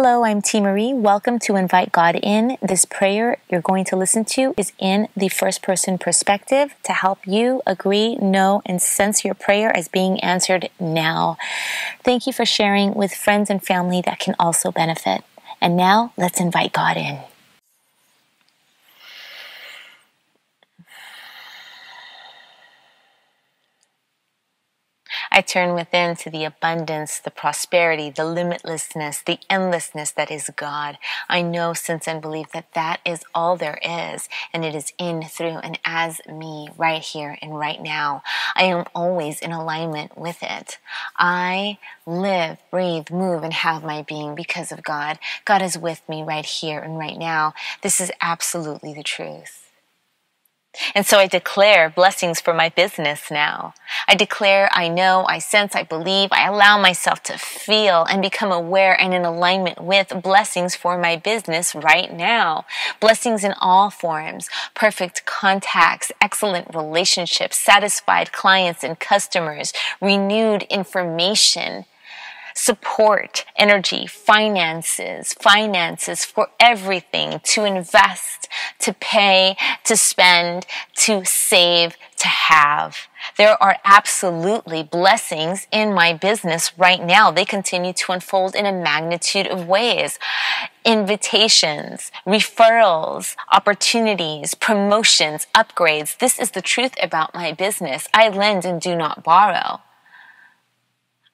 Hello, I'm Teemaree. Welcome to Invite God In. This prayer you're going to listen to is in the first person perspective to help you agree, know, and sense your prayer as being answered now. Thank you for sharing with friends and family that can also benefit. And now, let's invite God in. I turn within to the abundance, the prosperity, the limitlessness, the endlessness that is God. I know, sense, and believe that that is all there is, and it is in, through, and as me, right here and right now. I am always in alignment with it. I live, breathe, move, and have my being because of God. God is with me right here and right now. This is absolutely the truth. And so I declare blessings for my business now. I declare, I know, I sense, I believe, I allow myself to feel and become aware and in alignment with blessings for my business right now. Blessings in all forms, perfect contacts, excellent relationships, satisfied clients and customers, renewed information, support, energy, finances for everything, to invest, to pay, to spend, to save, to have. There are absolutely blessings in my business right now. They continue to unfold in a magnitude of ways. Invitations, referrals, opportunities, promotions, upgrades. This is the truth about my business. I lend and do not borrow.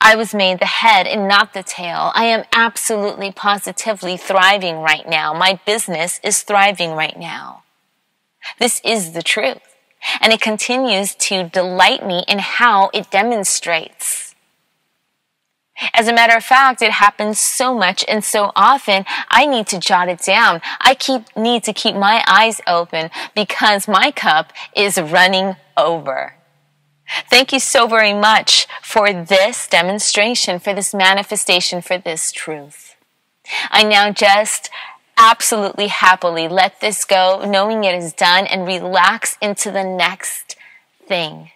I was made the head and not the tail. I am absolutely, positively thriving right now. My business is thriving right now. This is the truth. And it continues to delight me in how it demonstrates. As a matter of fact, it happens so much and so often, I need to jot it down. I need to keep my eyes open because my cup is running over. Thank you so very much for this demonstration, for this manifestation, for this truth. I now just absolutely happily let this go, knowing it is done, and relax into the next thing.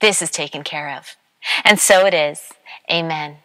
This is taken care of. And so it is. Amen.